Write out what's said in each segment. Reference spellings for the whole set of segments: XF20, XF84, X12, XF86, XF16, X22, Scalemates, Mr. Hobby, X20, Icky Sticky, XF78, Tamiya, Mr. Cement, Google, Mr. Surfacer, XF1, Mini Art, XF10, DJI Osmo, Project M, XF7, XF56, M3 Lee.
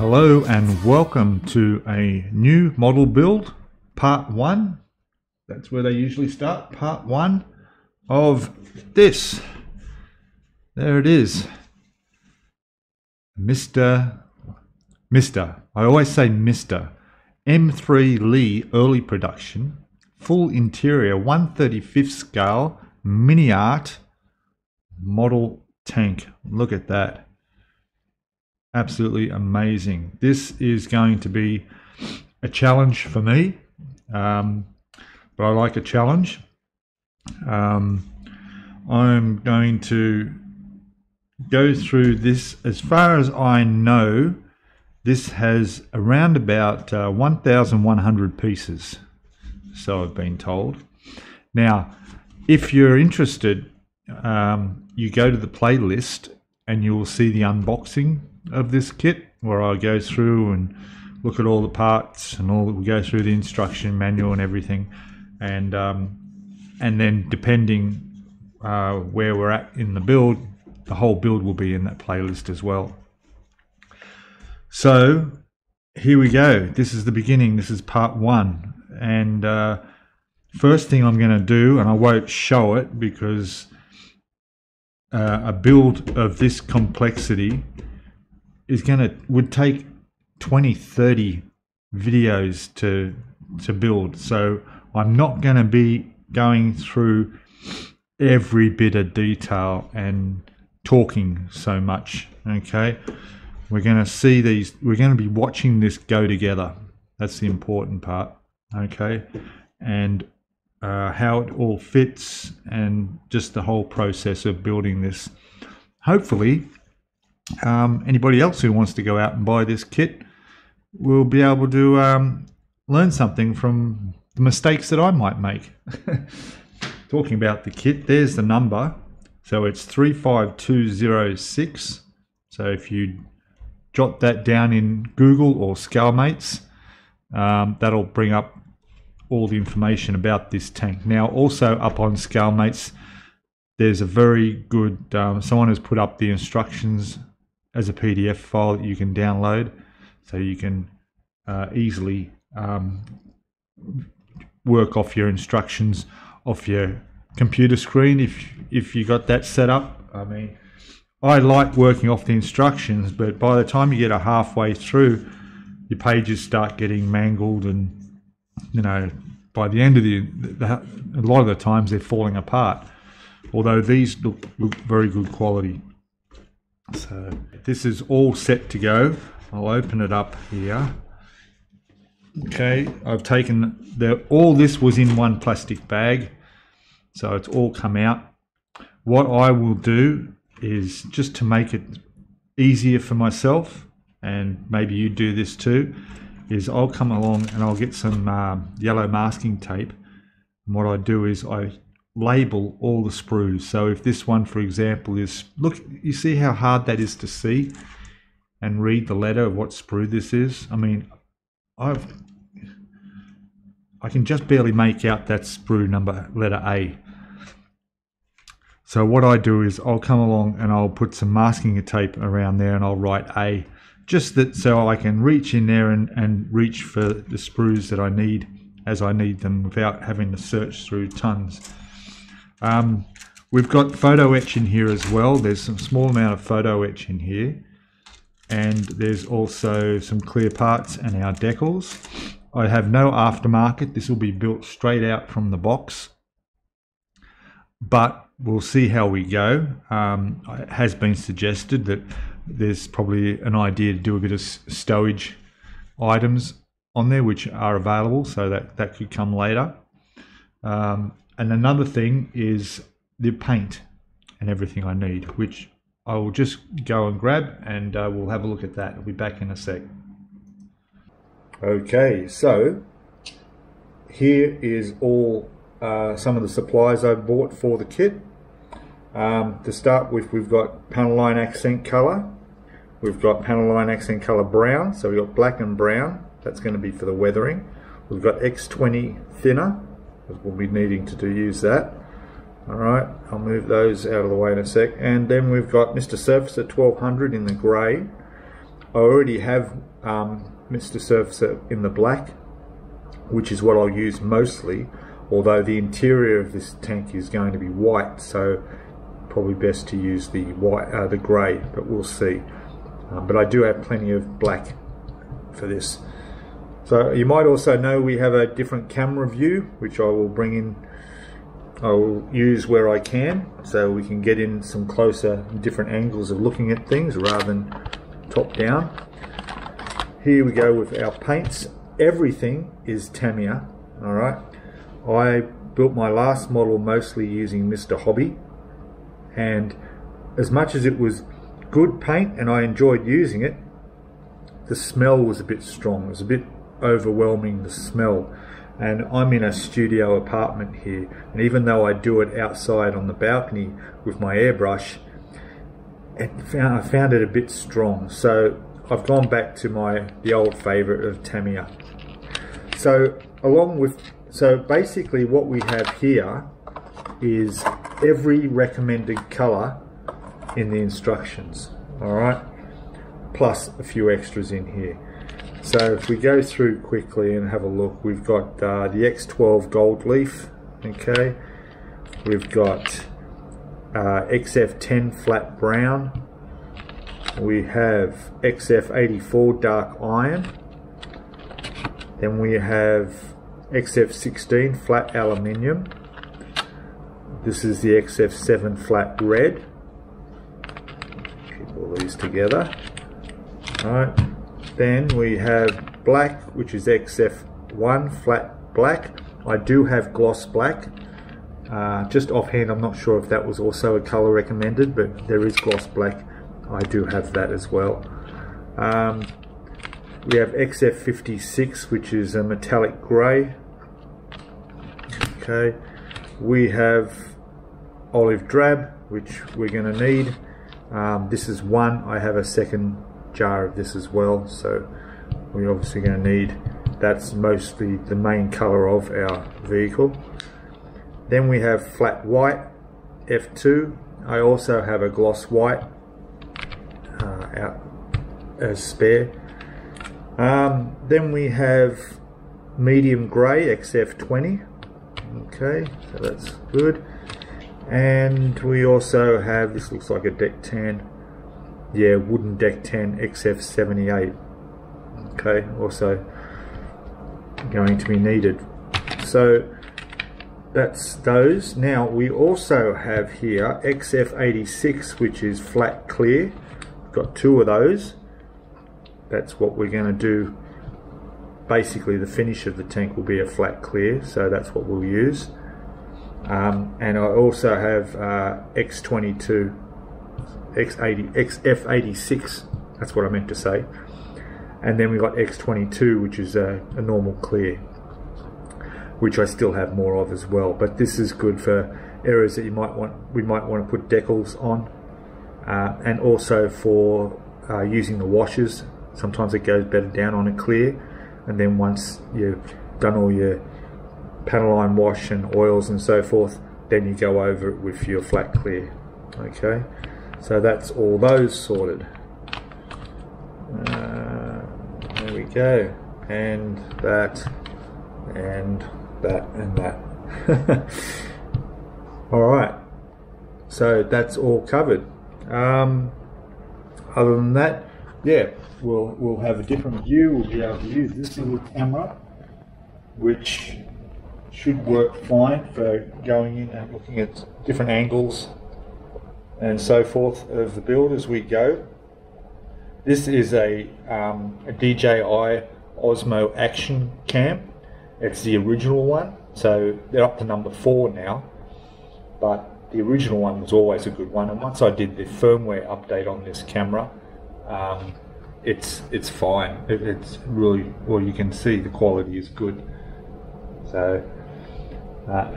Hello and welcome to a new model build, part one. That's where they usually start, part one of this. There it is. I always say Mr. M3 Lee early production, full interior, 1/35 scale, mini art, model tank. Look at that. Absolutely amazing. This is going to be a challenge for me, but I like a challenge. I'm going to go through this. As far as I know, this has around about 1,100 pieces, so I've been told. Now, if you're interested, you go to the playlist and you will see the unboxing of this kit, where I go through and look at all the parts and all that. We go through the instruction manual and everything, and then depending where we're at in the build, the whole build will be in that playlist as well. So here we go. This is the beginning. This is part one, and first thing I'm going to do, and I won't show it because a build of this complexity is would take 20-30 videos to build, so I'm not going to be going through every bit of detail and talking so much. Okay, we're going to see these, we're going to be watching this go together. That's the important part. Okay, and how it all fits and just the whole process of building this. Hopefully anybody else who wants to go out and buy this kit will be able to learn something from the mistakes that I might make. Talking about the kit, there's the number. So it's 35206. So if you jot that down in Google or Scalemates, that'll bring up all the information about this tank. Now, also up on Scalemates, there's a very good, someone has put up the instructions as a PDF file that you can download, so you can easily work off your instructions off your computer screen if you got that set up. I mean, I like working off the instructions, but by the time you get halfway through, your pages start getting mangled, and you know, by the end of a lot of the times they're falling apart. Although these look very good quality. So this is all set to go. I'll open it up here. Okay, I've taken all this was in one plastic bag, so it's all come out. What I will do is, just to make it easier for myself, and maybe you do this too, is I'll come along and I'll get some yellow masking tape, and what I do is I label all the sprues. So if this one, for example, is, look, you see how hard that is to see and read the letter of what sprue this is. I mean, I can just barely make out that sprue number, letter A. So what I do is I'll come along and I'll put some masking tape around there, and I'll write A, just that, so I can reach in there and reach for the sprues that I need as I need them, without having to search through tons. We've got photo etch in here as well. There's some small amount of photo etch in here, and there's also some clear parts and our decals. I have no aftermarket. This will be built straight out from the box, but we'll see how we go. It has been suggested that there's probably an idea to do a bit of stowage items on there, which are available, so that could come later. And another thing is the paint and everything I need, which I will just go and grab, and we'll have a look at that. I'll be back in a sec. Okay, so here is all some of the supplies I've bought for the kit. To start with, we've got panel line accent colour. We've got panel line accent colour brown, so we've got black and brown. That's going to be for the weathering. We've got X20 thinner. We'll be needing to use that. Alright, I'll move those out of the way in a sec. And then we've got Mr. Surfacer 1200 in the grey. I already have Mr. Surfacer in the black, which is what I'll use mostly, although the interior of this tank is going to be white, so probably best to use the white, the grey, but we'll see. But I do have plenty of black for this. So you might also know we have a different camera view, which I will bring in, I will use where I can, so we can get in some closer, different angles of looking at things rather than top down. Here we go with our paints. Everything is Tamiya, alright. I built my last model mostly using Mr. Hobby, and as much as it was good paint and I enjoyed using it, the smell was a bit strong. It was a bit overwhelming, the smell, and I'm in a studio apartment here, and even though I do it outside on the balcony with my airbrush, I found it a bit strong, so I've gone back to the old favourite of Tamiya. So basically what we have here is every recommended colour in the instructions, alright, plus a few extras in here. So if we go through quickly and have a look, we've got the X12 gold leaf, okay, we've got XF10 flat brown, we have XF84 dark iron, then we have XF16 flat aluminium, this is the XF7 flat red, keep all these together, alright. Then we have black, which is XF1 flat black. I do have gloss black, just offhand I'm not sure if that was also a colour recommended, but there is gloss black, I do have that as well. We have XF56, which is a metallic grey, okay. We have olive drab, which we're going to need. This is one. I have a second jar of this as well, so we're obviously going to need. That's mostly the main colour of our vehicle. Then we have flat white, F2. I also have a gloss white out as spare. Then we have medium grey, XF20. Okay, so that's good. And we also have, this looks like a deck tan, yeah, wooden deck tan, XF78. Okay, also going to be needed. So that's those. Now we also have here XF86, which is flat clear. We've got two of those. That's what we're going to do. Basically the finish of the tank will be a flat clear, so that's what we'll use. And I also have X22, XF86, that's what I meant to say. And then we've got X22, which is a normal clear, which I still have more of as well. But this is good for areas that you might want, we might want to put decals on, and also for using the washers. Sometimes it goes better down on a clear. And then once you've done all your panel line wash and oils and so forth, then you go over it with your flat clear. Okay, so that's all those sorted. There we go. And that, and that, and that. Alright, so that's all covered. Other than that, yeah, we'll have a different view. We'll be able to use this little camera, which should work fine for going in and looking at different angles and so forth of the build as we go. This is a DJI Osmo action cam. It's the original one, so they're up to number 4 now, but the original one was always a good one, and once I did the firmware update on this camera, it's fine. It's really, well, you can see the quality is good. So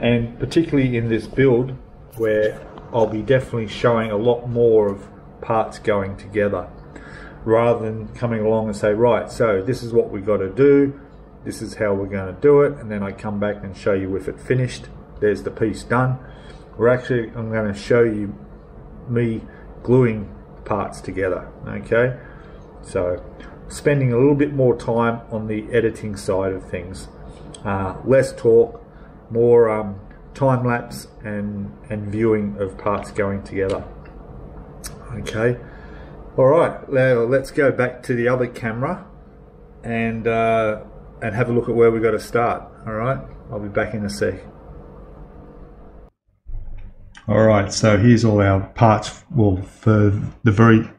and particularly in this build where I'll be definitely showing a lot more of parts going together, rather than coming along and say, right, so this is what we got to do, this is how we're going to do it, and then I come back and show you if it finished, there's the piece done. We're actually, I'm going to show you me gluing parts together, okay? So spending a little bit more time on the editing side of things, less talk, more time lapse and viewing of parts going together. Okay, all right, now let's go back to the other camera and have a look at where we got to start. All right, I'll be back in a sec. All right, so here's all our parts, well, for the very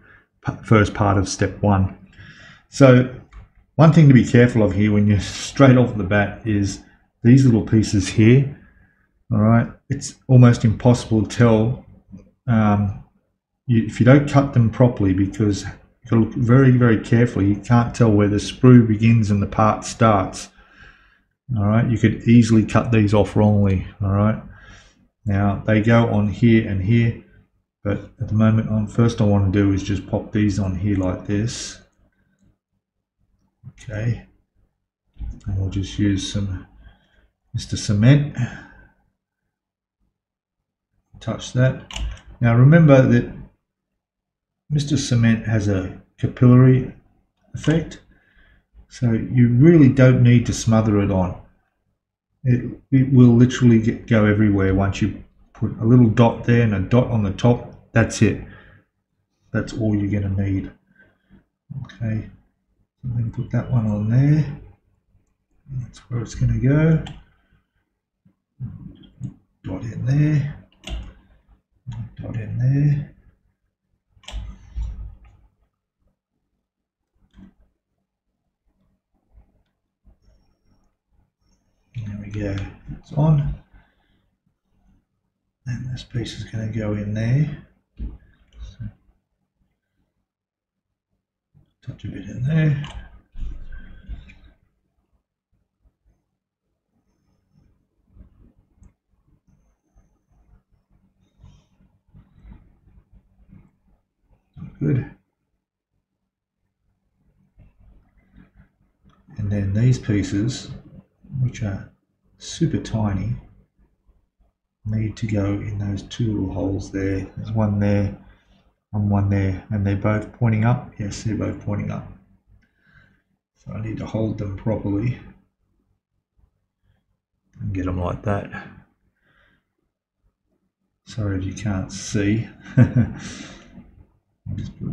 first part of step one. So one thing to be careful of here when you're straight off the bat is these little pieces here. All right, it's almost impossible to tell if you don't cut them properly, because you gotta look very, very carefully. You can't tell where the sprue begins and the part starts. All right, you could easily cut these off wrongly. All right, now they go on here and here, but at the moment, first I want to do is just pop these on here like this. Okay, and we'll just use some Mr. Cement. Touch that. Now remember that Mr. Cement has a capillary effect, so you really don't need to smother it on. It will literally go everywhere. Once you put a little dot there and a dot on the top, that's it. That's all you're going to need. Okay, so let me put that one on there. That's where it's going to go. Dot in there. Dot in there. There we go. It's on. And this piece is going to go in there. So, touch a bit in there. Good. And then these pieces, which are super tiny, need to go in those two little holes there. There's one there and one there, and they're both pointing up. Yes, they're both pointing up, so I need to hold them properly and get them like that. Sorry if you can't see. I'll just put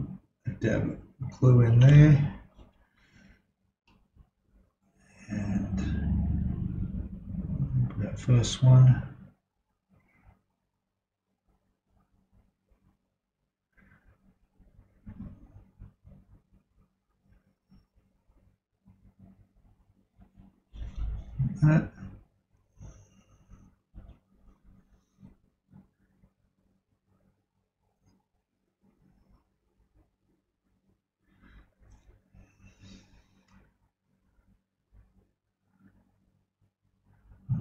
a dab of glue in there, and put that first one, like that.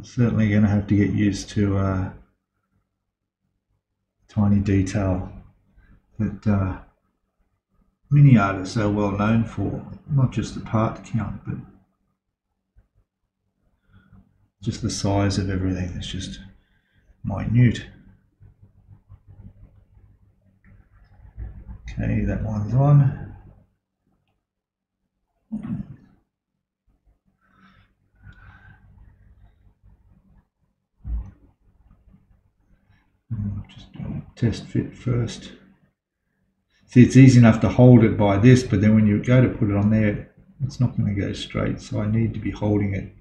Certainly going to have to get used to tiny detail that Mini Art is so well known for, not just the part count, but just the size of everything. It's just minute. Okay, that one's on. Just doing a test fit first. See, it's easy enough to hold it by this, but then when you go to put it on there, it's not going to go straight, so I need to be holding it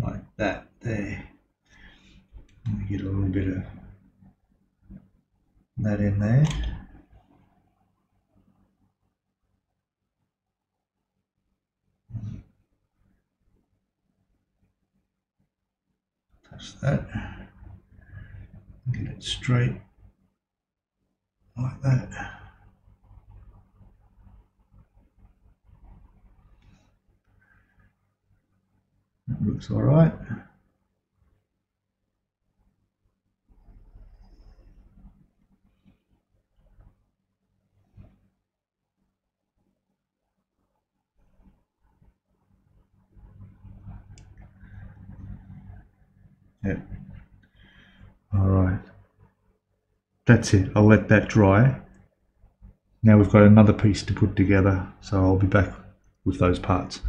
like that there. Let me get a little bit of that in there. Touch that. Get it straight like that. That looks all right. Yep. All right, that's it. I'll let that dry Now we've got another piece to put together, so I'll be back with those parts.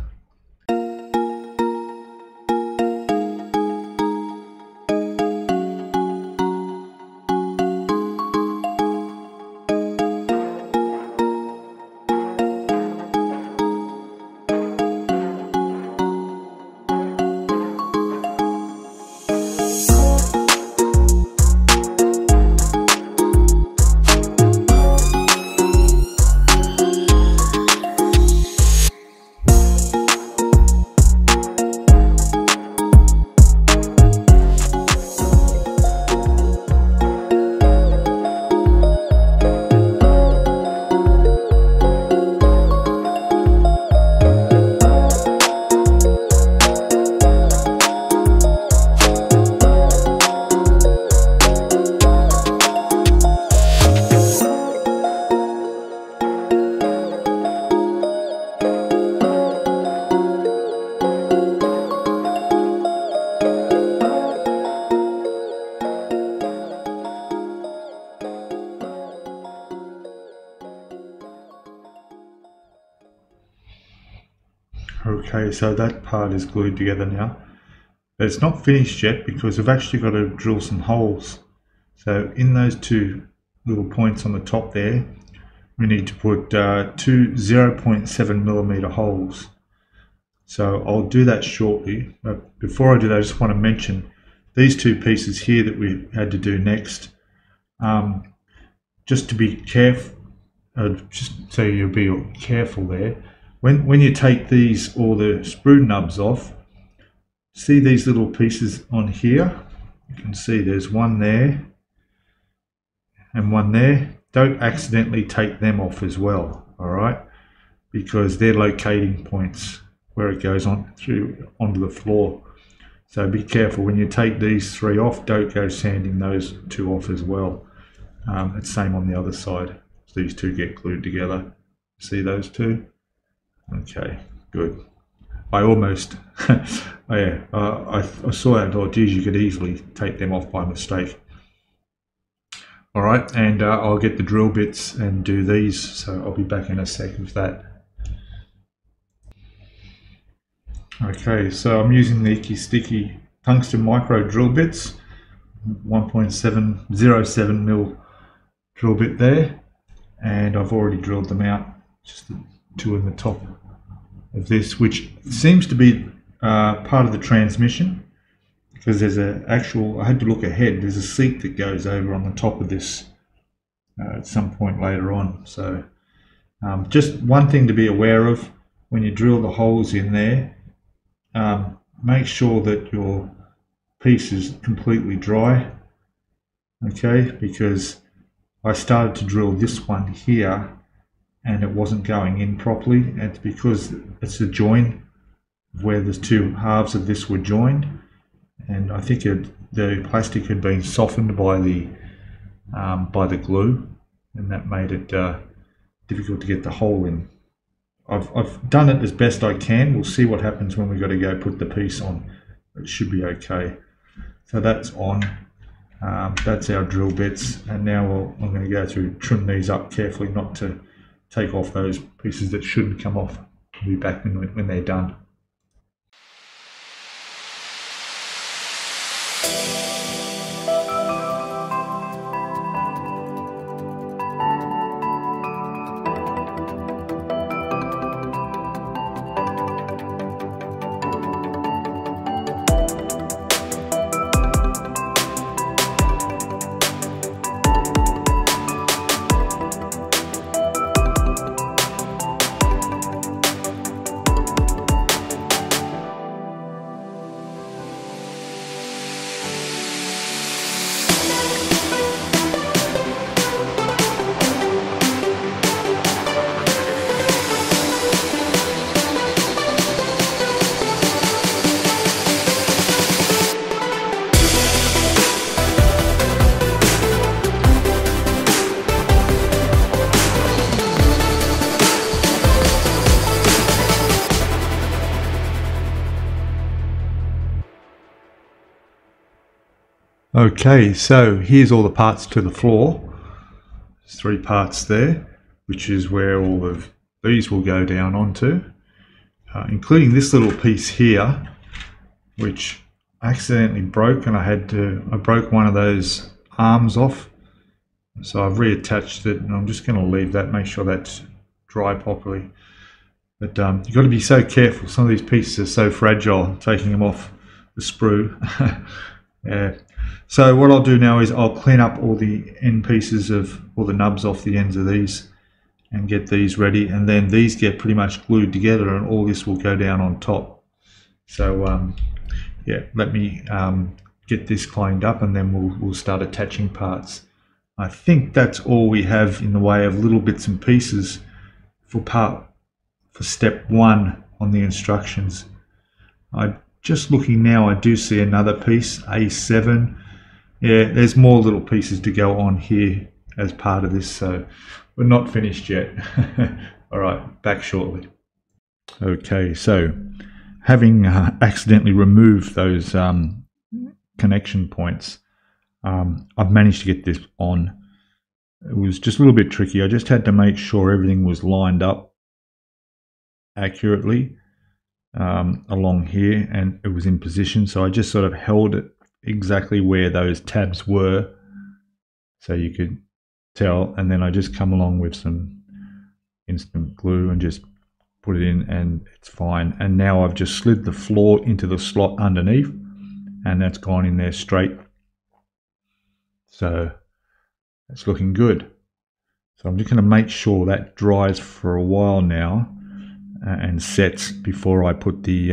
Okay, so that part is glued together now. It's not finished yet because we've actually got to drill some holes. So in those two little points on the top there, we need to put two 0.7 millimeter holes. So I'll do that shortly, but before I do that, I just want to mention these two pieces here that we had to do next. Just to be careful, just so you'll be careful there. When you take these, all the sprue nubs off, see these little pieces on here? You can see there's one there and one there. Don't accidentally take them off as well, all right? Because they're locating points where it goes on through onto the floor. So be careful when you take these three off, don't go sanding those two off as well. It's same on the other side. These two get glued together. See those two? Okay, good. I almost, I saw that and thought, geez, you could easily take them off by mistake. All right, and I'll get the drill bits and do these, so I'll be back in a sec with that. Okay, so I'm using the Icky Sticky tungsten micro drill bits, 1.707 mil drill bit there, and I've already drilled them out, just the two in the top of this, which seems to be part of the transmission, because there's a actual, I had to look ahead, there's a seat that goes over on the top of this at some point later on. So just one thing to be aware of when you drill the holes in there, make sure that your piece is completely dry, okay, because I started to drill this one here and it wasn't going in properly, and it's because it's a join where the two halves of this were joined, and I think the plastic had been softened by the glue, and that made it difficult to get the hole in. I've done it as best I can. We'll see what happens when we've got to go put the piece on. It should be okay. So that's on. That's our drill bits, and now I'm going to go through, trim these up carefully not to take off those pieces that shouldn't come off. I'll be back when they're done. Okay, so here's all the parts to the floor. There's three parts there. which is where all of these will go down onto, including this little piece here, which I accidentally broke, and I broke one of those arms off, so I've reattached it, and I'm just going to leave that, make sure that's dry properly. But you've got to be so careful, some of these pieces are so fragile, taking them off the sprue. Yeah. So what I'll do now is I'll clean up all the end pieces of all the nubs off the ends of these and get these ready, and then these get pretty much glued together and all this will go down on top. So yeah, let me get this cleaned up and then we'll start attaching parts. I think that's all we have in the way of little bits and pieces for step one on the instructions. I'm just looking now, I do see another piece, A7. Yeah, there's more little pieces to go on here as part of this, so we're not finished yet. All right, back shortly. Okay, so having accidentally removed those connection points, I've managed to get this on. It was just a little bit tricky. I just had to make sure everything was lined up accurately along here, and it was in position, so I just sort of held it exactly where those tabs were so you could tell, and then I just come along with some instant glue and just put it in, and it's fine. And now I've just slid the floor into the slot underneath, and that's gone in there straight. So that's looking good. So I'm just going to make sure that dries for a while now and sets before I put the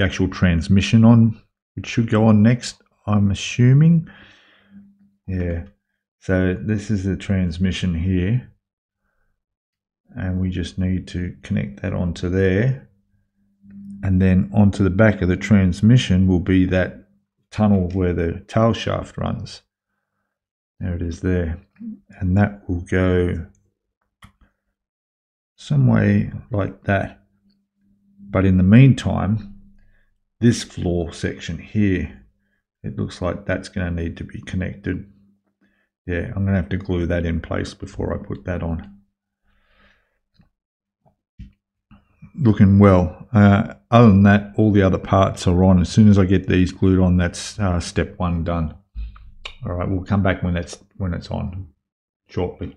actual transmission on, which should go on next, I'm assuming. Yeah, so this is the transmission here, and we just need to connect that onto there, and then onto the back of the transmission will be that tunnel where the tail shaft runs. There it is there, and that will go some way like that. But in the meantime, this floor section here, it looks like that's going to need to be connected. Yeah, I'm going to have to glue that in place before I put that on. Looking well. Other than that, all the other parts are on. As soon as I get these glued on, that's step one done. All right, we'll come back when it's on shortly.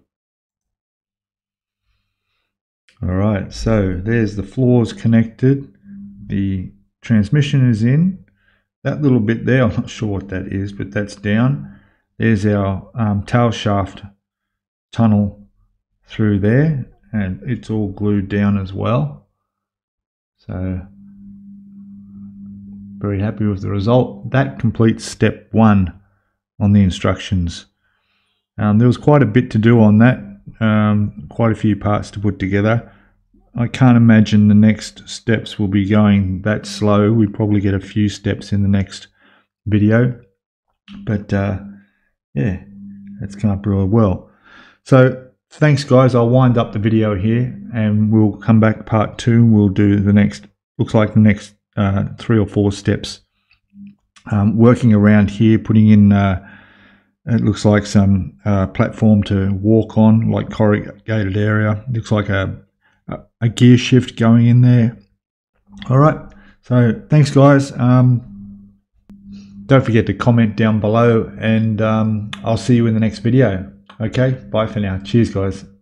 All right, so there's the floors connected. The transmission is in. That little bit there, I'm not sure what that is, but that's down. There's our tail shaft tunnel through there, and it's all glued down as well. So very happy with the result. That completes step one on the instructions. There was quite a bit to do on that. Quite a few parts to put together. I can't imagine the next steps will be going that slow. We probably get a few steps in the next video, but yeah, it's come up really well. So thanks guys, I'll wind up the video here and we'll come back part two. We'll do the next, looks like the next 3 or 4 steps. Working around here, putting in it looks like some platform to walk on, like corrugated area. Looks like a gear shift going in there. All right, so thanks guys. Don't forget to comment down below, and I'll see you in the next video. Okay, bye for now. Cheers guys.